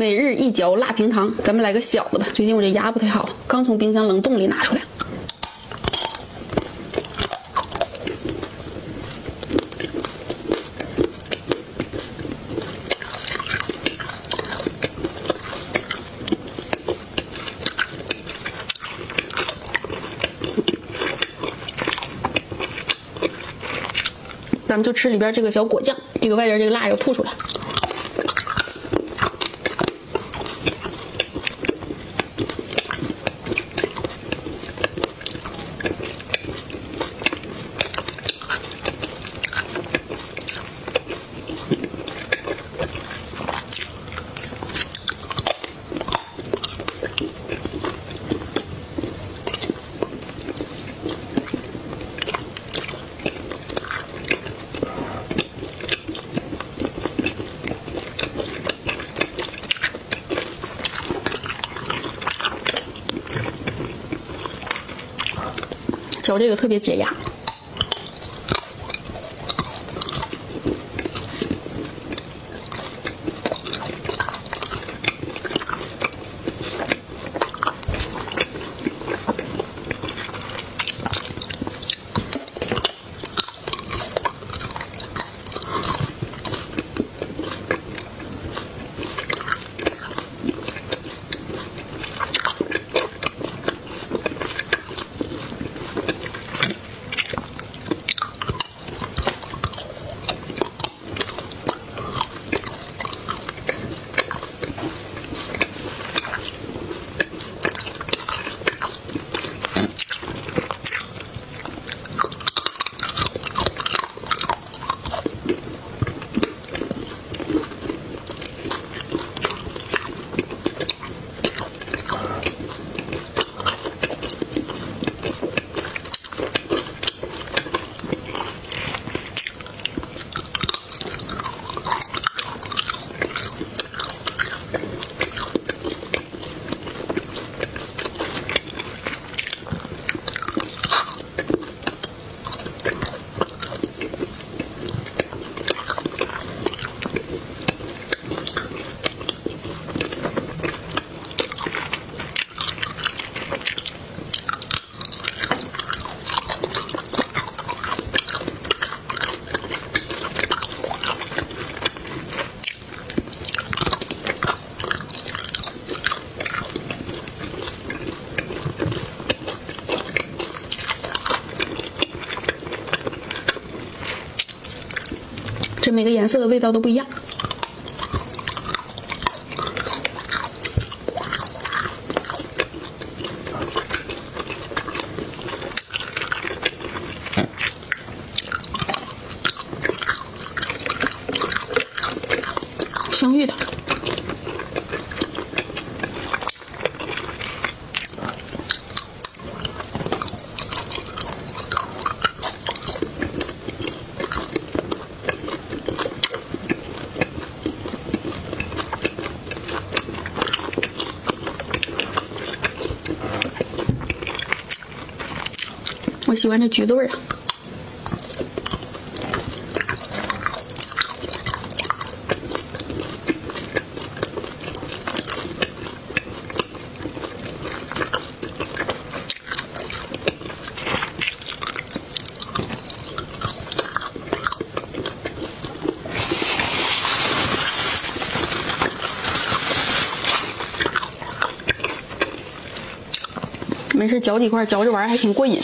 每日一嚼辣平糖，咱们来个小的吧。最近我这牙不太好，刚从冰箱冷冻里拿出来。咱们就吃里边这个小果酱，这个外边这个辣要吐出来。 嚼这个特别解压。这每个颜色的味道都不一样。 我喜欢这橘子味儿啊！没事，嚼几块，嚼着玩还挺过瘾。